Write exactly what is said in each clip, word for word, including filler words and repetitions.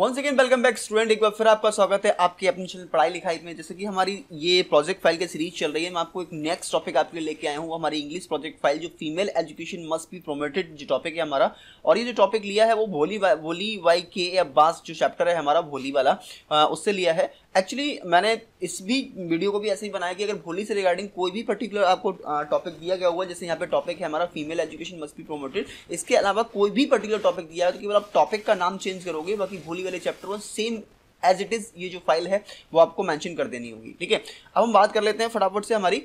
Once again welcome back student, एक बार फिर आपका स्वागत है आपकी अपनी चैनल पढ़ाई लिखाई में। जैसे कि हमारी ये प्रोजेक्ट फाइल की सीरीज चल रही है, मैं आपको एक नेक्स्ट टॉपिक आपके लिए लेके आया हूँ, हमारी इंग्लिश प्रोजेक्ट फाइल जो female education must be promoted जो टॉपिक है हमारा। और ये जो टॉपिक लिया है वो भोली भोली बाई के.ए. अब्बास जो चैप्टर है हमारा भोली वाला आ, उससे लिया है। एक्चुअली मैंने इस भी वीडियो को भी ऐसे ही बनाया कि अगर भोली से रिगार्डिंग कोई भी पर्टिकुलर आपको टॉपिक दिया गया हुआ, जैसे यहाँ पे टॉपिक है हमारा female education must be promoted, इसके अलावा कोई भी पर्टिकुलर टॉपिक दिया है तो केवल आप टॉपिक का नाम चेंज करोगे, बाकी भोली वाले चैप्टर वो सेम एज इट इज ये जो फाइल है वो आपको मेंशन कर देनी होगी। ठीक है, अब हम बात कर लेते हैं फटाफट से हमारी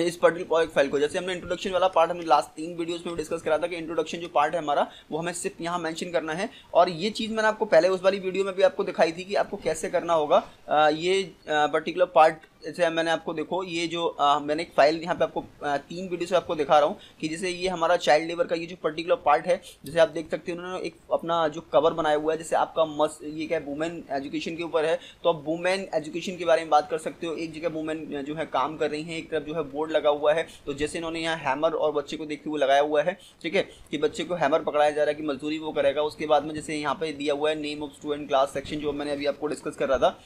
इस पर्टिकुलर प्रोजेक्ट फाइल को। जैसे हमने इंट्रोडक्शन वाला पार्ट हमने लास्ट तीन वीडियोस में डिस्कस करा था कि इंट्रोडक्शन जो पार्ट है हमारा वो हमें सिर्फ यहाँ मेंशन करना है। और ये चीज़ मैंने आपको पहले उस वाली वीडियो में भी आपको दिखाई थी कि आपको कैसे करना होगा ये पर्टिकुलर पार्ट। जैसे मैंने आपको देखो ये जो आ, मैंने एक फाइल यहाँ पे आपको आ, तीन वीडियो से आपको दिखा रहा हूँ कि जैसे ये हमारा चाइल्ड लेबर का ये जो पर्टिकुलर पार्ट है, जैसे आप देख सकते हो उन्होंने एक अपना जो कवर बनाया हुआ है। जैसे आपका मस ये क्या है, वुमेन एजुकेशन के ऊपर है, तो आप वुमेन एजुकेशन के बारे में बात कर सकते हो। एक जगह वुमेन जो है काम कर रही हैं, एक तरफ जो है बोर्ड लगा हुआ है, तो जैसे इन्होंने यहाँ हैमर और बच्चे को देखते हुए लगाया हुआ है, ठीक है, कि बच्चे को हैमर पकड़ाया जा रहा है कि मजदूरी वो करेगा। उसके बाद में जैसे यहाँ पर दिया हुआ है name of student, class, section, जो मैंने अभी आपको डिस्कस कर रहा था,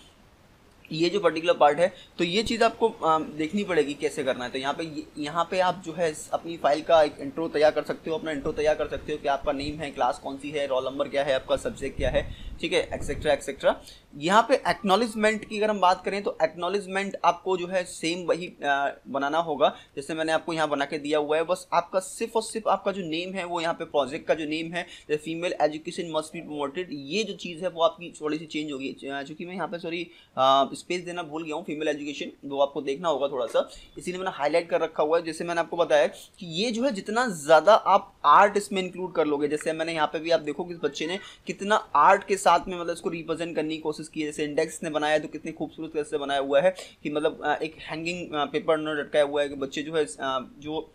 ये जो पर्टिकुलर पार्ट है, तो ये चीज़ आपको देखनी पड़ेगी कैसे करना है। तो यहाँ पे यहाँ पे आप जो है अपनी फाइल का एक इंट्रो तैयार कर सकते हो, अपना इंट्रो तैयार कर सकते हो कि आपका नेम है, क्लास कौन सी है, रोल नंबर क्या है, आपका सब्जेक्ट क्या है, ठीक है, एक्सेट्रा एक्सेट्रा। यहाँ पे एक्नॉलेजमेंट की अगर हम बात करें तो एक्नॉलेजमेंट आपको जो है सेम वही बनाना होगा जैसे मैंने आपको यहाँ बना के दिया हुआ है। बस आपका सिर्फ और सिर्फ आपका जो नेम है वो यहाँ पे प्रोजेक्ट का जो नेम है female education must be promoted, ये जो चीज़ है वो आपकी थोड़ी सी चेंज होगी। चूँकि मैं यहाँ पे सॉरी स्पेस देना भूल गया हूँ, फीमेल एजुकेशन वो आपको देखना होगा थोड़ा सा, इसीलिए मैंने हाईलाइट कर रखा हुआ है। जैसे मैंने आपको बताया कि ये जो है जितना ज़्यादा आप आर्ट इसमें इंक्लूड कर लोगे, जैसे मैंने यहाँ पे भी आप देखो कि इस बच्चे ने कितना आर्ट के साथ में मतलब इसको रिप्रेजेंट करने की कोशिश की है। जैसे इंडेक्स ने बनाया तो कितने खूबसूरत तरह से बनाया हुआ है कि मतलब एक हैंगिंग पेपर उन्होंने लटकाया हुआ है कि बच्चे जो है जो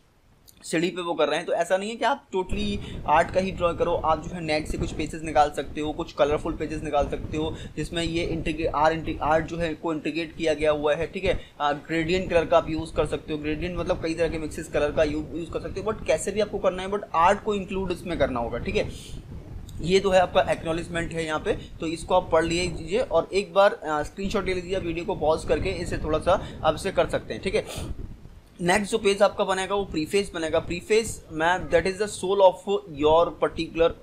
सीढ़ी पे वो कर रहे हैं। तो ऐसा नहीं है कि आप टोटली आर्ट का ही ड्रॉ करो, आप जो है नेट से कुछ पेजेस निकाल सकते हो, कुछ कलरफुल पेजेस निकाल सकते हो जिसमें ये इंटीग्रेट आर आर्ट जो है को इंटीग्रेट किया गया हुआ है, ठीक है। ग्रेडियंट कलर का आप यूज़ कर सकते हो, ग्रेडियंट मतलब कई तरह के मिक्सेस कलर का यूज़ कर सकते हो, बट कैसे भी आपको करना है, बट आर्ट को इंक्लूड इसमें करना होगा, ठीक है। ये तो है आपका एक्नॉलेजमेंट है यहाँ पे, तो इसको आप पढ़ लीजिए और एक बार स्क्रीनशॉट ले लीजिए, वीडियो को पॉज करके इसे थोड़ा सा आप इसे कर सकते हैं, ठीक है। नेक्स्ट जो पेज आपका बनेगा वो प्रीफेस बनेगा। Preface ma'am that is the soul of your particular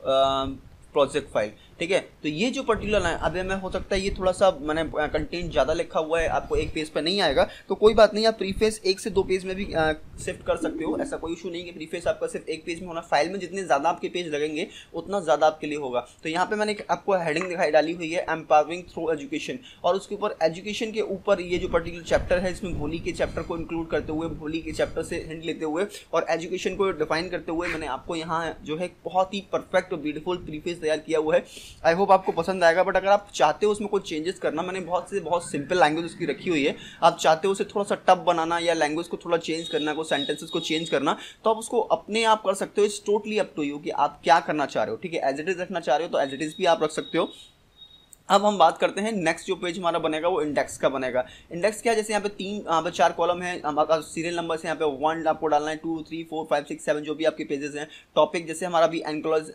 project file, ठीक है। तो ये जो पर्टिकुलर लाइन अभी मैं हो सकता है ये थोड़ा सा मैंने कंटेंट ज़्यादा लिखा हुआ है, आपको एक पेज पर नहीं आएगा तो कोई बात नहीं, आप प्रीफेस एक से दो पेज में भी शिफ्ट कर सकते हो, ऐसा कोई इशू नहीं है। प्रीफेस आपका सिर्फ एक पेज में होना, फाइल में जितने ज़्यादा आपके पेज लगेंगे उतना ज़्यादा आपके लिए होगा। तो यहाँ पे मैंने आपको हेडिंग दिखाई डाली हुई है एम्पावरिंग थ्रू एजुकेशन, और उसके ऊपर एजुकेशन के ऊपर ये जो पर्टिकुलर चैप्टर है इसमें भोली के चैप्टर को इंक्लूड करते हुए, भोली के चैप्टर से हिंट लेते हुए और एजुकेशन को डिफाइन करते हुए मैंने आपको यहाँ जो है बहुत ही परफेक्ट और ब्यूटीफुल प्रीफेस तैयार किया हुआ है। आई होप आपको पसंद आएगा, बट अगर आप चाहते हो उसमें कुछ चेंजेस करना, मैंने बहुत से बहुत सिंपल लैंग्वेज उसकी रखी हुई है, आप चाहते हो उसे थोड़ा सा टफ बनाना या लैंग्वेज को थोड़ा चेंज करना, कुछ सेंटेंसेस को चेंज करना, तो आप उसको अपने आप कर सकते हो। It's totally up to you कि आप क्या करना चाह रहे हो, ठीक है। एज इट इज रखना चाह रहे हो तो एज इट इज भी आप रख सकते हो। अब हम बात करते हैं नेक्स्ट जो पेज हमारा बनेगा वो इंडेक्स का बनेगा। इंडेक्स क्या है, जैसे यहाँ पे तीन यहाँ पे चार कॉलम है, आपका सीरियल नंबर से यहाँ पे वन आपको डालना है, two three four five six seven जो भी आपके पेजेस हैं। टॉपिक जैसे हमारा भी एक्नॉलेज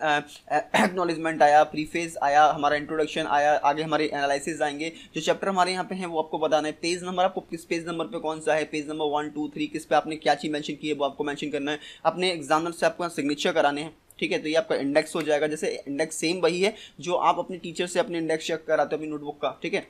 एक्नॉलेजमेंट आया, प्रीफेस आया, हमारा इंट्रोडक्शन आया, आगे हमारे एनालिसिस आएंगे, जो चैप्टर हमारे यहाँ पे हैं वो आपको बताना है। पेज नंबर आपको किस पेज नंबर पर कौन सा है, page number one two three किस पे आपने क्या चीज़ मैंशन की है वो आपको मैंशन करना है। अपने एग्जामिनर से आपको सिग्नेचर कराने हैं, ठीक है। तो ये आपका इंडेक्स हो जाएगा। जैसे इंडेक्स सेम वही है जो आप अपने टीचर से अपने इंडेक्स चेक कराते हो अपनी नोटबुक का, ठीक है।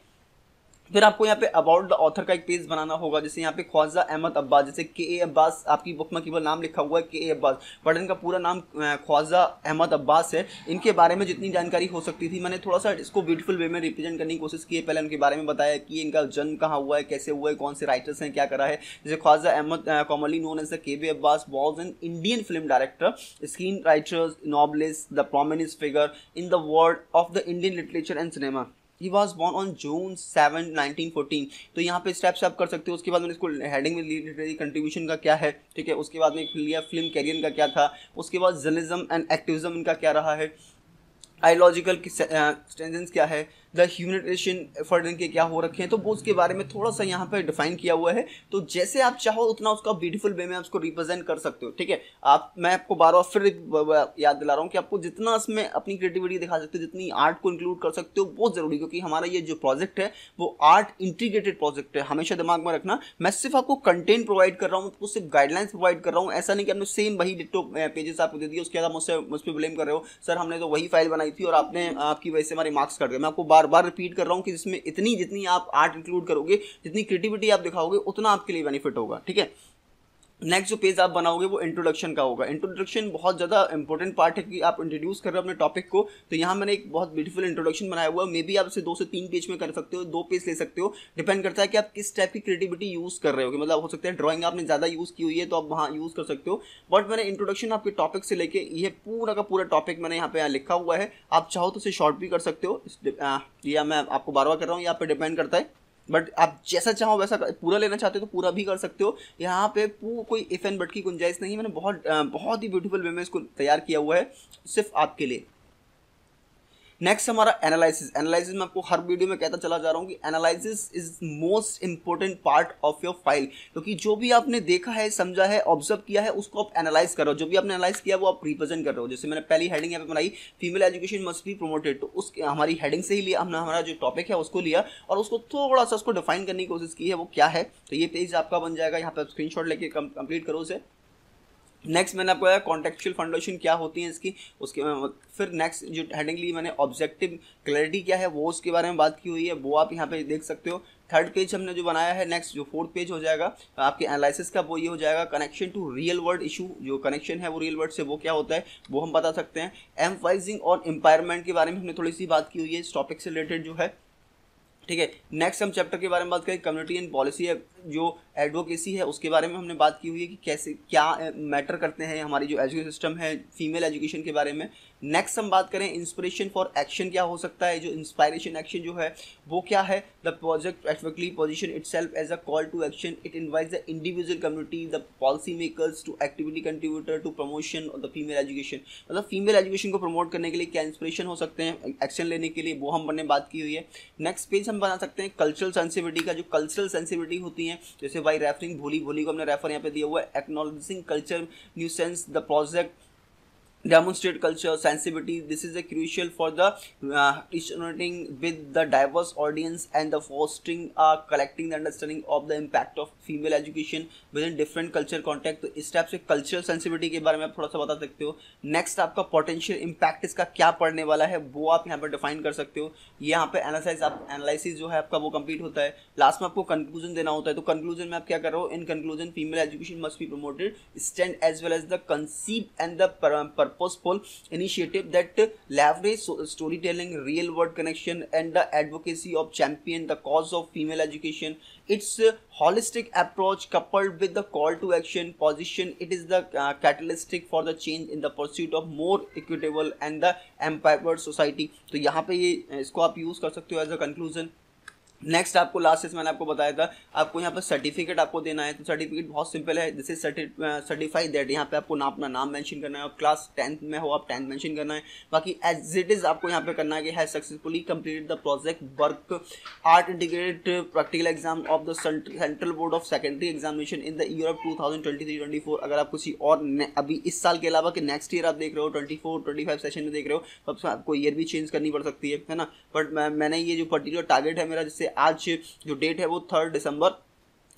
फिर आपको यहाँ पे अबाउट द ऑथर का एक पेज बनाना होगा। जैसे यहाँ पे ख्वाजा अहमद अब्बास, जैसे के ए अब्बास आपकी बुक में केवल नाम लिखा हुआ है के ए अब्बास, बट इनका पूरा नाम ख्वाजा अहमद अब्बास है। इनके बारे में जितनी जानकारी हो सकती थी मैंने थोड़ा सा इसको ब्यूटीफुल वे में रिप्रेजेंट करने की कोशिश की है। पहले उनके बारे में बताया कि इनका जन्म कहाँ हुआ है, कैसे हुआ है, कौन से राइटर्स हैं, क्या करा है। जैसे Khwaja Ahmad commonly known as the K B Abbas was an Indian film director, screen writers, novelist, the prominent figure in the world of the Indian literature and cinema. He was born on June seven nineteen fourteen. तो यहाँ पे steps आप कर सकते हो। उसके बाद मैंने इसको हेडिंग में लिटरेरी कंट्रीब्यूशन का क्या है, ठीक है। उसके बाद में लिया फिल्म कैरियर का क्या था, उसके बाद जर्नलिज्म एंड एक्टिविज्म इनका क्या रहा है, आइडियोलॉजिकल स्टेंजेंस क्या है, द ह्यूमनिटेशन एफर्ट इनके क्या हो रखे हैं, तो वो उसके बारे में थोड़ा सा यहाँ पे डिफाइन किया हुआ है। तो जैसे आप चाहो उतना उसका ब्यूटीफुल वे में आप उसको रिप्रेजेंट कर सकते हो। ठीक है, आप मैं आपको बार बार फिर याद दिला रहा हूँ कि आपको जितना इसमें अपनी क्रिएटिविटी दिखा सकते हो, जितनी आर्ट को इंक्लूड कर सकते हो, बहुत ज़रूरी, क्योंकि हमारा ये जो प्रोजेक्ट है वो आर्ट इंटीग्रेटेड प्रोजेक्ट है। हमेशा दिमाग में रखना, मैं सिर्फ आपको कंटेंट प्रोवाइड कर रहा हूँ, आपको सिर्फ गाइडलाइंस प्रोवाइड कर रहा हूँ। ऐसा नहीं कि हमने सेम वही डिटो पेजेस आपको दे दिए, उसके बाद मुझसे मुझ पर ब्लेम कर रहे हो, सर हमने तो वही फाइल बनाई थी और आपने आपकी वजह से हमारे मार्क्स कट गए। मैं आपको बार बार रिपीट कर रहा हूँ कि जिसमें इतनी जितनी आप आर्ट इंक्लूड करोगे, जितनी क्रिएटिविटी आप दिखाओगे, उतना आपके लिए बेनिफिट होगा। ठीक है, नेक्स्ट जो पेज आप बनाओगे वो इंट्रोडक्शन का होगा। इंट्रोडक्शन बहुत ज़्यादा इंपॉर्टेंट पार्ट है कि आप इंट्रोड्यूस कर रहे हो अपने टॉपिक को। तो यहाँ मैंने एक बहुत ब्यूटीफुल इंट्रोडक्शन बनाया हुआ है। मे बी आप इसे दो से तीन पेज में कर सकते हो, दो पेज ले सकते हो, डिपेंड करता है कि आप किस टाइप की क्रिएटिविटी यूज़ कर रहे हो। मतलब हो सकता है ड्राइंग आपने ज़्यादा यूज़ की हुई है तो आप वहाँ यूज़ कर सकते हो, बट मैंने इंट्रोडक्शन आपके टॉपिक से लेके ये पूरा का पूरा टॉपिक मैंने यहाँ पे लिखा हुआ है। आप चाहो तो इसे शॉर्ट भी कर सकते हो, या मैं आपको बार बार कर रहा हूँ, ये आप पे डिपेंड करता है, बट आप जैसा चाहो वैसा पूरा लेना चाहते हो तो पूरा भी कर सकते हो। यहाँ पे पूरा कोई इफ एंड बट की गुंजाइश नहीं। मैंने बहुत बहुत ही ब्यूटीफुल वे में इसको तैयार किया हुआ है सिर्फ आपके लिए। नेक्स्ट हमारा एनालिसिस। एनालिसिस में आपको हर वीडियो में कहता चला जा रहा हूँ कि analysis is most important part of your file, क्योंकि जो भी आपने देखा है, समझा है, ऑब्जर्व किया है, उसको आप एनालाइज कर रहे हो। जो भी आपने एनालाइज किया वो आप रिप्रेजेंट कर रहे हो। जैसे मैंने पहली हेडिंग यहाँ पे बनाई, female education must be promoted, तो उस हमारी हेडिंग से ही लिया हमने, हमारा जो टॉपिक है उसको लिया और उसको थोड़ा सा उसको डिफाइन करने की कोशिश की है वो क्या है। तो ये पेज आपका बन जाएगा, यहाँ पर स्क्रीन शॉट लेके कंप्लीट करो उसे। नेक्स्ट मैंने आपको कॉन्टेक्चुअल फंडामेंट क्या होती है इसकी, उसके फिर नेक्स्ट जो हेडिंग ली मैंने ऑब्जेक्टिव क्लैरिटी क्या है वो, उसके बारे में बात की हुई है, वो आप यहाँ पे देख सकते हो। थर्ड पेज हमने जो बनाया है, नेक्स्ट जो फोर्थ पेज हो जाएगा आपके एनालिसिस का, वो ये हो जाएगा connection to real world issue, जो कनेक्शन है वो रियल वर्ल्ड से वो क्या होता है वो हम बता सकते हैं। एम्फाइजिंग ऑन एम्पावरमेंट के बारे में हमने थोड़ी सी बात की हुई है इस टॉपिक से रिलेटेड जो है। ठीक है, नेक्स्ट हम चैप्टर के बारे में बात करें, कम्युनिटी एंड पॉलिसी है, जो एडवोकेसी है उसके बारे में हमने बात की हुई है कि कैसे क्या मैटर करते हैं हमारी जो एजुकेशन सिस्टम है फीमेल एजुकेशन के बारे में। नेक्स्ट हम बात करें इंस्पिरेशन फॉर एक्शन क्या हो सकता है, जो इंस्पायरेशन एक्शन जो है वो क्या है। The project actively position itself as a call to action, it invites the individual community, the policy makers to actively contributor to promotion of the female education. मतलब फीमेल एजुकेशन को promote करने के लिए क्या इंस्पिरेशन हो सकते हैं action लेने के लिए, वो हमने बात की हुई है। नेक्स्ट पेज हम बना सकते हैं कल्चरल सेंसिटिविटी का, जो कल्चरल सेंसिटिविटी होती है, जैसे बाई रेफरिंग भोली, भोली को हमने रेफर यहाँ पे दिया हुआ है। Acknowledging culture nuances, the project demonstrate culture sensitivity, this is a crucial for the resonating with the diverse audience and the fostering collecting the understanding of the impact of female education within different culture contact. तो इस type से cultural sensitivity के बारे में आप थोड़ा सा बता सकते हो। नेक्स्ट आपका पोटेंशियल इम्पैक्ट इसका क्या पड़ने वाला है वो आप यहाँ पर डिफाइन कर सकते हो। यहाँ पे एनालिसिस आप एनालिसिस जो है आपका वो कंप्लीट होता है। लास्ट में आपको कंक्लूजन देना होता है, तो कंक्लूजन में आप क्या कर रहे हो, in conclusion female education must be promoted stand as well as the conceive and the purposeful initiative that leverage storytelling, real world connection and the advocacy of champion the cause of female education. Its holistic approach coupled with the call to action position, it is the uh, catalytic for the change in the pursuit of more equitable and the empowered society. तो यहाँ पे ये इसको आप use कर सकते हो as a conclusion. Next आपको लास्ट से मैंने आपको बताया था आपको यहाँ पर सर्टिफिकेट आपको देना है। तो सर्टिफिकेट बहुत सिंपल है, जैसे सर्टिफाई दैट, यहाँ पे आपको ना अपना नाम मेंशन करना है, और क्लास टेंथ में हो आप टेंथ मेंशन करना है। बाकी एज इट इज़ आपको यहाँ पे करना है कि has successfully completed the project work art integrated practical exam of the central board of secondary examination in the year of two thousand twenty three twenty four अगर आप किसी और अभी इस साल के अलावा कि नेक्स्ट ईयर आप देख रहे हो twenty four twenty five session में देख रहे हो, तो आपको ईयर भी चेंज करनी पड़ सकती है, है ना। बट मैंने ये जो पर्टिकुलर टारगेट है मेरा, जैसे आज जो डेट है वो third December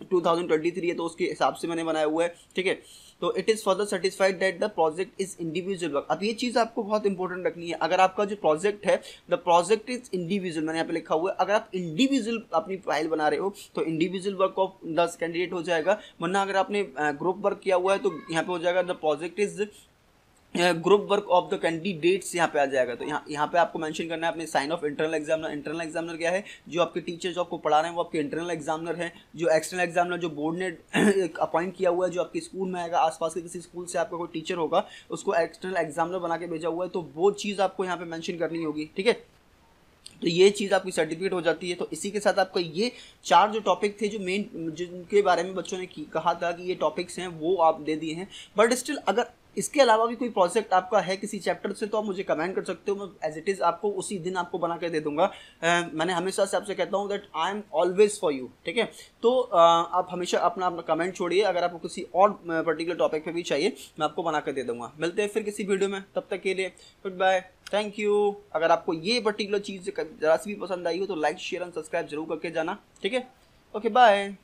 two thousand twenty three है, तो उसके हिसाब से मैंने बनाया हुआ है। ठीक है, तो it is for the certified that the project is individual work. अब ये चीज़ आपको बहुत इंपॉर्टेंट रखनी है, अगर आपका जो प्रोजेक्ट है द प्रोजेक्ट इज इंडिविजुअल, मैंने यहाँ पे लिखा हुआ है, अगर आप इंडिविजुअल अपनी फाइल बना रहे हो तो individual work of the candidate हो जाएगा, वरना अगर आपने ग्रुप वर्क किया हुआ है तो यहाँ पे हो जाएगा the project is group work of the candidates, यहाँ पे आ जाएगा। तो यहाँ यहाँ पे आपको मेंशन करना है अपने sign of internal examiner. Internal examiner क्या है, जो आपके टीचर जो आपको पढ़ा रहे हैं वो आपके इंटरनल एग्जामिनर हैं। जो एक्सटर्नल एग्जामिनर जो बोर्ड ने अपॉइंट किया हुआ है, जो आपके स्कूल में आएगा, आसपास के किसी स्कूल से आपका कोई टीचर होगा उसको एक्सटर्नल एग्जामिनर बना के भेजा हुआ है, तो वो चीज़ आपको यहाँ पर मैंशन करनी होगी। ठीक है, तो ये चीज़ आपकी सर्टिफिकेट हो जाती है। तो इसी के साथ आपका ये चार जो टॉपिक थे जो मेन जिनके बारे में बच्चों ने कहा था कि ये टॉपिक्स हैं, वो आप दे दिए हैं। बट स्टिल अगर इसके अलावा भी कोई प्रोजेक्ट आपका है किसी चैप्टर से तो आप मुझे कमेंट कर सकते हो, मैं एज इट इज़ आपको उसी दिन आपको बना के दे दूंगा। uh, मैंने हमेशा से आपसे कहता हूँ that I am always for you, ठीक है। तो uh, आप हमेशा अपना अपना कमेंट छोड़िए, अगर आपको किसी और पर्टिकुलर टॉपिक पे भी चाहिए मैं आपको बना कर दे दूँगा। मिलते हैं फिर किसी वीडियो में, तब तक के लिए गुड बाय, थैंक यू। अगर आपको ये पर्टिकुलर चीज़ ज़रा सी भी पसंद आई हो तो लाइक शेयर एंड सब्सक्राइब जरूर करके जाना, ठीक है। Okay bye.